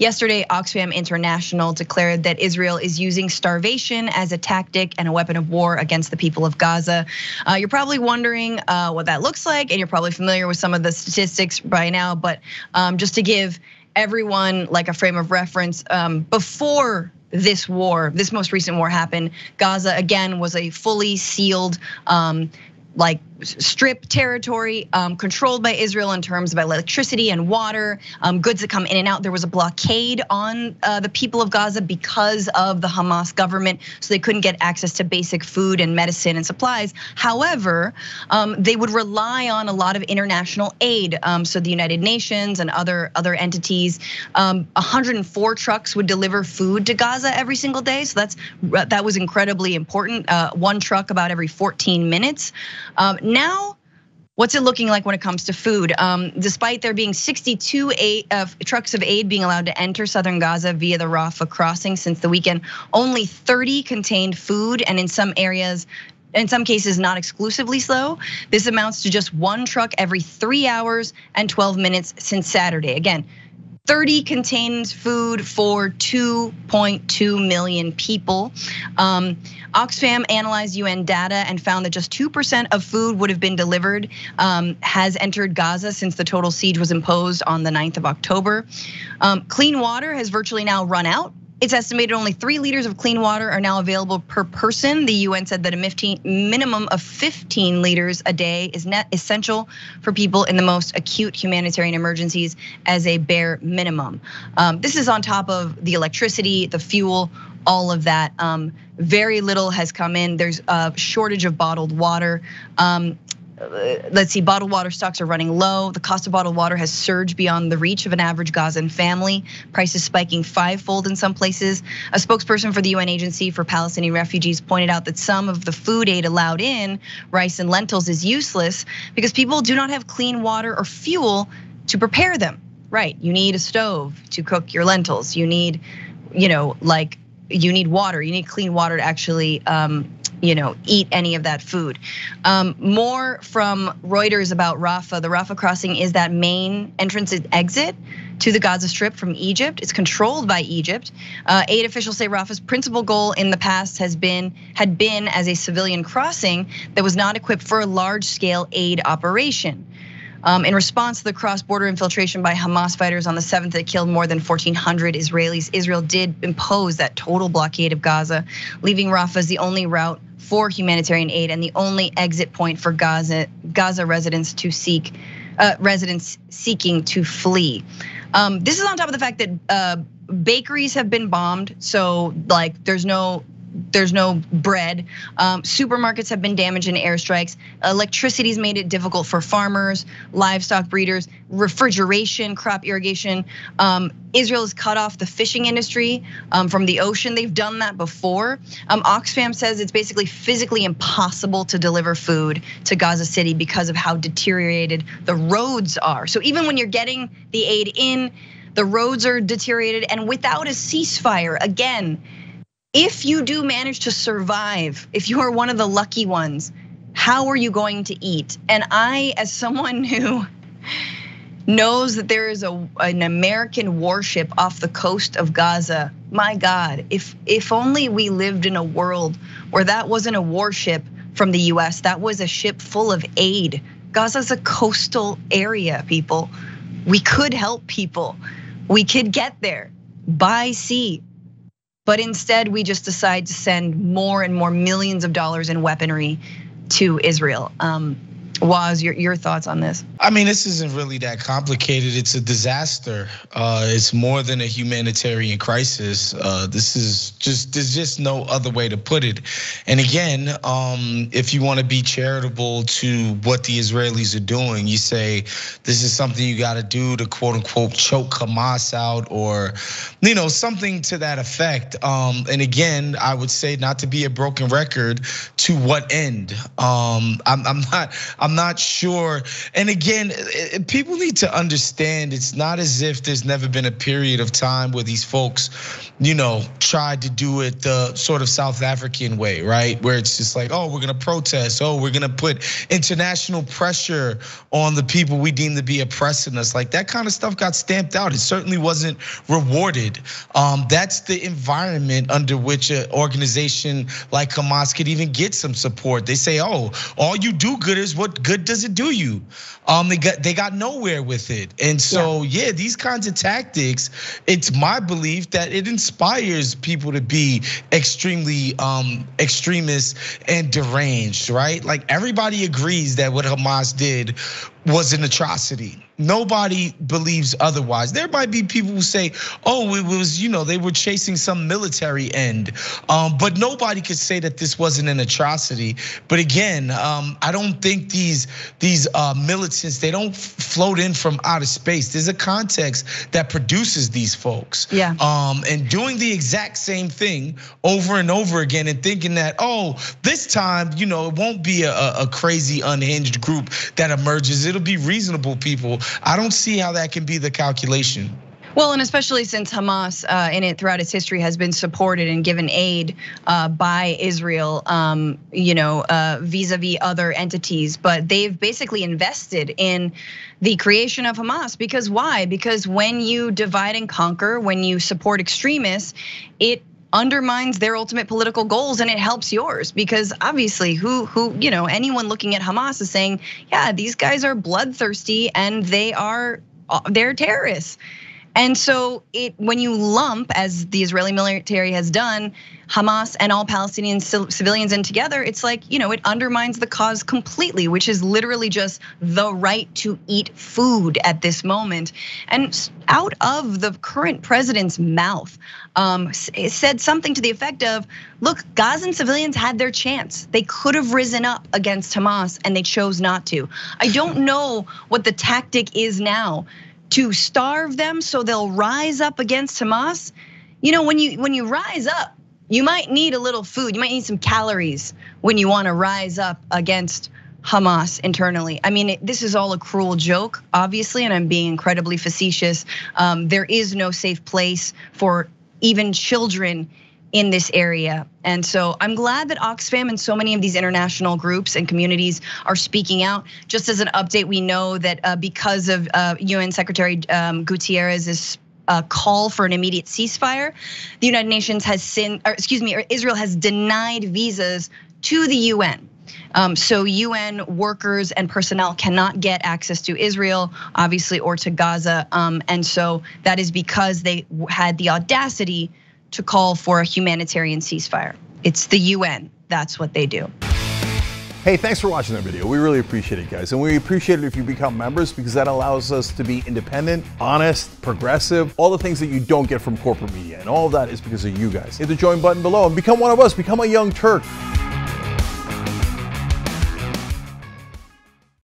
Yesterday, Oxfam International declared that Israel is using starvation as a tactic and a weapon of war against the people of Gaza. You're probably wondering what that looks like, and you're probably familiar with some of the statistics by now, but just to give everyone like a frame of reference, before this war, this most recent war happened, Gaza again was a fully sealed like strip territory controlled by Israel in terms of electricity and water, goods that come in and out. There was a blockade on the people of Gaza because of the Hamas government, so they couldn't get access to basic food and medicine and supplies. However, they would rely on a lot of international aid. So the United Nations and other entities, 104 trucks would deliver food to Gaza every single day. So that was incredibly important. One truck about every 14 minutes. Now, what's it looking like when it comes to food? Despite there being 62 trucks of aid being allowed to enter southern Gaza via the Rafah crossing since the weekend, only 30 contained food, and in some cases, not exclusively so. This amounts to just one truck every 3 hours and 12 minutes since Saturday. Again, 30 contains food for 2.2 million people. Oxfam analyzed UN data and found that just 2% of food would have been delivered has entered Gaza since the total siege was imposed on the 9th of October. Clean water has virtually now run out. It's estimated only 3 liters of clean water are now available per person. The UN said that a minimum of 15 liters a day is net essential for people in the most acute humanitarian emergencies as a bare minimum. This is on top of the electricity, the fuel, all of that. Very little has come in. There's a shortage of bottled water. Let's see, bottled water stocks are running low. The cost of bottled water has surged beyond the reach of an average Gazan family. Prices spiking fivefold in some places. A spokesperson for the UN Agency for Palestinian Refugees pointed out that some of the food aid allowed in, rice and lentils, is useless because people do not have clean water or fuel to prepare them. Right, you need a stove to cook your lentils. You need, you need water, you need clean water to actually eat any of that food. More from Reuters about Rafah. The Rafah crossing is that main entrance and exit to the Gaza Strip from Egypt. It's controlled by Egypt. Aid officials say Rafah's principal goal in the past had been as a civilian crossing that was not equipped for a large-scale aid operation. In response to the cross-border infiltration by Hamas fighters on the 7th that killed more than 1,400 Israelis, Israel did impose that total blockade of Gaza, leaving Rafah as the only route for humanitarian aid and the only exit point for Gaza residents residents seeking to flee. This is on top of the fact that bakeries have been bombed, so like there's no bread. Supermarkets have been damaged in airstrikes. Electricity's made it difficult for farmers, livestock breeders, refrigeration, crop irrigation. Israel has cut off the fishing industry from the ocean. They've done that before. Oxfam says it's basically physically impossible to deliver food to Gaza City because of how deteriorated the roads are. So even when you're getting the aid in, the roads are deteriorated, and without a ceasefire, again, if you do manage to survive, if you are one of the lucky ones, how are you going to eat? And I, as someone who knows that there is an American warship off the coast of Gaza, my God, if only we lived in a world where that wasn't a warship from the US, that was a ship full of aid. Gaza's a coastal area, people. We could help people. We could get there by sea. But instead, we just decide to send more and more millions of dollars in weaponry to Israel. Woz, your thoughts on this? I mean, this isn't really that complicated. It's a disaster. It's more than a humanitarian crisis. There's just no other way to put it. And again, if you want to be charitable to what the Israelis are doing, you say this is something you got to do to quote unquote choke Hamas out, or something to that effect. And again, I would say, not to be a broken record, to what end? I'm not sure. And again, people need to understand it's not as if there's never been a period of time where these folks, you know, tried to do it the sort of South African way, right? Where it's just like, oh, we're gonna protest. Oh, we're gonna put international pressure on the people we deem to be oppressing us. Like that kind of stuff got stamped out. It certainly wasn't rewarded. That's the environment under which an organization like Hamas could even get some support. They say, oh, all you do-gooders, what good does it do you? They got nowhere with it. And so, yeah, these kinds of tactics, it's my belief that it inspires people to be extremely extremist and deranged, right? Like everybody agrees that what Hamas did was an atrocity. Nobody believes otherwise. There might be people who say, oh, it was, you know, they were chasing some military end. But nobody could say that this wasn't an atrocity. But again, I don't think these militants, they don't float in from outer space. There's a context that produces these folks. Yeah. And doing the exact same thing over and over again and thinking that, oh, this time, you know, it won't be a crazy unhinged group that emerges. It'll be reasonable people. I don't see how that can be the calculation. Well, and especially since Hamas throughout its history has been supported and given aid by Israel, you know, vis-a-vis other entities. But they've basically invested in the creation of Hamas, because why? Because when you divide and conquer, when you support extremists, it undermines their ultimate political goals and it helps yours, because obviously who you know, anyone looking at Hamas is saying, yeah, these guys are bloodthirsty and they're terrorists. And so when you lump, as the Israeli military has done, Hamas and all Palestinian civilians in together, it's like, you know, it undermines the cause completely, which is literally just the right to eat food at this moment. And out of the current president's mouth, said something to the effect of, look, Gazan civilians had their chance. They could have risen up against Hamas and they chose not to. I don't know what the tactic is now. To starve them so they'll rise up against Hamas. You know, when you rise up, you might need a little food. You might need some calories when you want to rise up against Hamas internally. I mean, this is all a cruel joke, obviously, and I'm being incredibly facetious. There is no safe place for even children in this area. And so I'm glad that Oxfam and so many of these international groups and communities are speaking out. Just as an update, we know that because of UN Secretary Guterres's call for an immediate ceasefire, the United Nations Israel has denied visas to the UN. So UN workers and personnel cannot get access to Israel, obviously, or to Gaza. And so that is because they had the audacity to call for a humanitarian ceasefire. It's the UN, that's what they do. Hey, thanks for watching that video. We really appreciate it, guys. And we appreciate it if you become members, because that allows us to be independent, honest, progressive, all the things that you don't get from corporate media. And all of that is because of you guys. Hit the join button below and become one of us, become a young Turk.